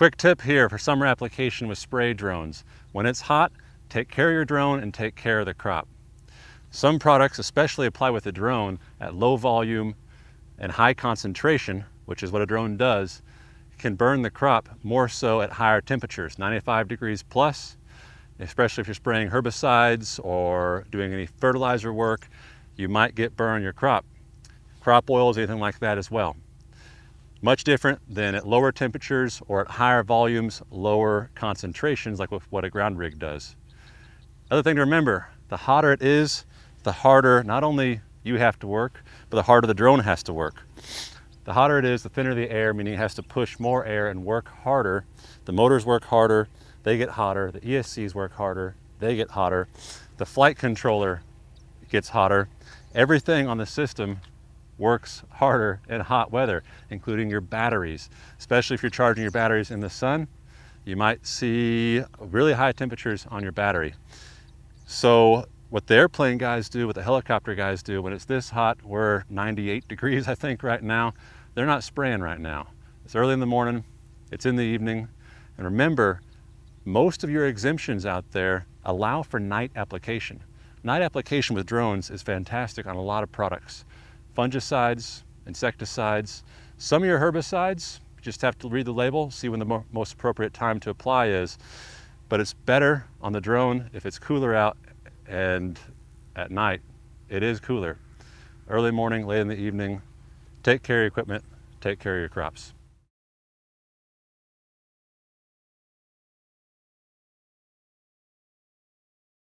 Quick tip here for summer application with spray drones. When it's hot, take care of your drone and take care of the crop. Some products especially apply with a drone at low volume and high concentration, which is what a drone does, can burn the crop more so at higher temperatures, 95 degrees plus, especially if you're spraying herbicides or doing any fertilizer work, you might get burn on your crop. Crop oils, anything like that as well. Much different than at lower temperatures or at higher volumes, lower concentrations, like with what a ground rig does. Other thing to remember, the hotter it is, the harder not only you have to work, but the harder the drone has to work. The hotter it is, the thinner the air, meaning it has to push more air and work harder. The motors work harder, they get hotter. The ESCs work harder, they get hotter. The flight controller gets hotter. Everything on the system works harder in hot weather, including your batteries. Especially if you're charging your batteries in the sun, you might see really high temperatures on your battery. So what the airplane guys do, what the helicopter guys do, when it's this hot, we're 98 degrees, I think, right now. They're not spraying right now. It's early in the morning, it's in the evening. And remember, most of your exemptions out there allow for night application. Night application with drones is fantastic on a lot of products. Fungicides, insecticides, some of your herbicides, you just have to read the label, see when the most appropriate time to apply is. But it's better on the drone if it's cooler out, and at night, it is cooler. Early morning, late in the evening, take care of your equipment, take care of your crops.